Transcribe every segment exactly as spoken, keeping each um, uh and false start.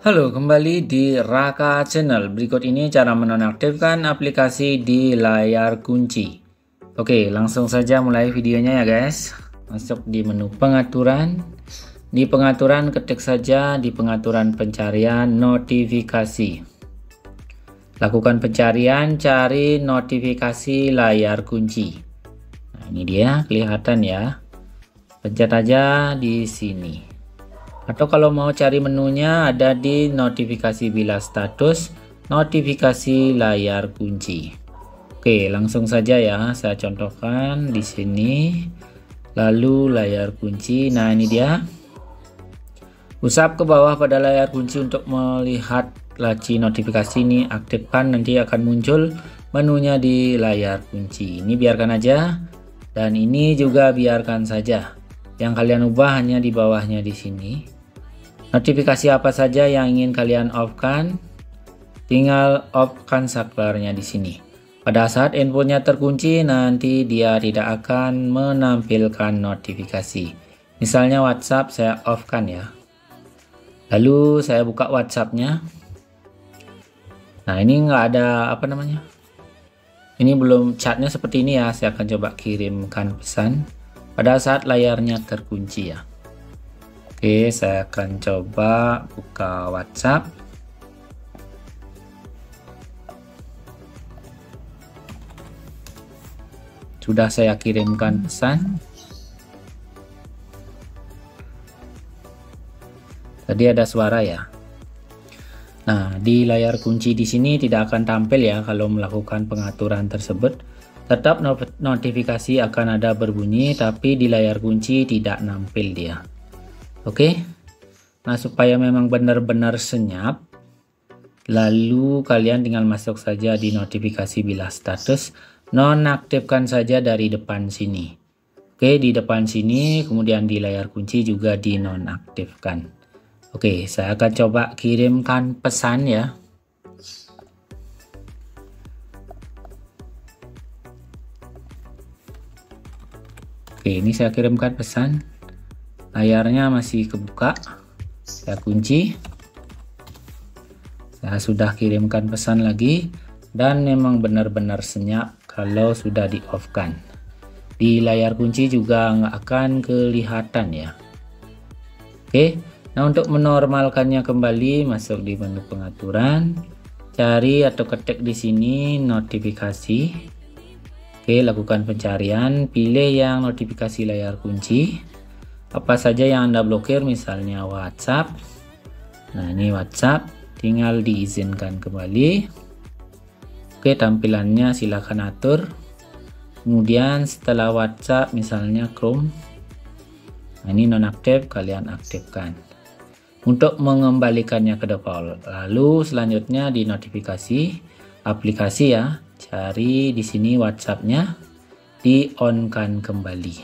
Halo, kembali di Raka channel. Berikut ini cara menonaktifkan aplikasi di layar kunci. Oke, langsung saja mulai videonya ya guys. Masuk di menu pengaturan. Di pengaturan ketik saja di pengaturan pencarian notifikasi. Lakukan pencarian, cari notifikasi layar kunci. Nah, ini dia, kelihatan ya. Pencet aja di sini. Atau kalau mau cari menunya ada di notifikasi bila status, notifikasi layar kunci. Oke, langsung saja ya, saya contohkan di sini. Lalu layar kunci. Nah, ini dia. Usap ke bawah pada layar kunci untuk melihat laci notifikasi ini. Aktifkan, nanti akan muncul menunya di layar kunci. Ini biarkan aja dan ini juga biarkan saja. Yang kalian ubah hanya di bawahnya di sini. Notifikasi apa saja yang ingin kalian off-kan, tinggal off-kan saklarnya di sini. Pada saat handphonenya terkunci, nanti dia tidak akan menampilkan notifikasi. Misalnya WhatsApp, saya off-kan ya. Lalu saya buka WhatsApp-nya. Nah, ini nggak ada apa namanya. Ini belum, chatnya seperti ini ya. Saya akan coba kirimkan pesan pada saat layarnya terkunci ya. Oke, saya akan coba buka WhatsApp. Sudah saya kirimkan pesan. Tadi ada suara ya. Nah, di layar kunci di sini tidak akan tampil ya kalau melakukan pengaturan tersebut. Tetap notifikasi akan ada berbunyi, tapi di layar kunci tidak nampil dia. Oke. Nah, supaya memang benar-benar senyap, lalu kalian tinggal masuk saja di notifikasi bila status, nonaktifkan saja dari depan sini. Oke, di depan sini, kemudian di layar kunci juga dinonaktifkan. Oke, saya akan coba kirimkan pesan ya. Oke, ini saya kirimkan pesan. Layarnya masih kebuka. Saya kunci. Saya sudah kirimkan pesan lagi. Dan memang benar-benar senyap kalau sudah di-off-kan. Di layar kunci juga nggak akan kelihatan ya. Oke, nah untuk menormalkannya kembali, masuk di menu pengaturan. Cari atau ketik di sini notifikasi. Oke, lakukan pencarian, pilih yang notifikasi layar kunci. Apa saja yang Anda blokir, misalnya WhatsApp. Nah, ini WhatsApp, tinggal diizinkan kembali. Oke, tampilannya silahkan atur. Kemudian setelah WhatsApp, misalnya Chrome. Nah, ini nonaktif, kalian aktifkan. Untuk mengembalikannya ke default. Lalu selanjutnya di notifikasi aplikasi ya. Cari di sini WhatsApp-nya, di-on-kan kembali.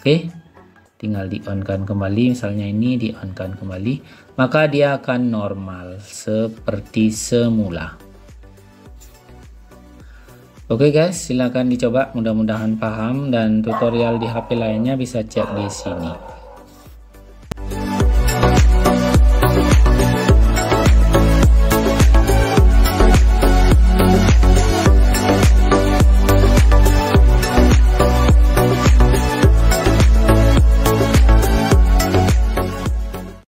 Oke, tinggal di-on-kan kembali. Misalnya ini di-on-kan kembali, maka dia akan normal seperti semula. Oke guys, silahkan dicoba. Mudah-mudahan paham, dan tutorial di H P lainnya bisa cek di sini.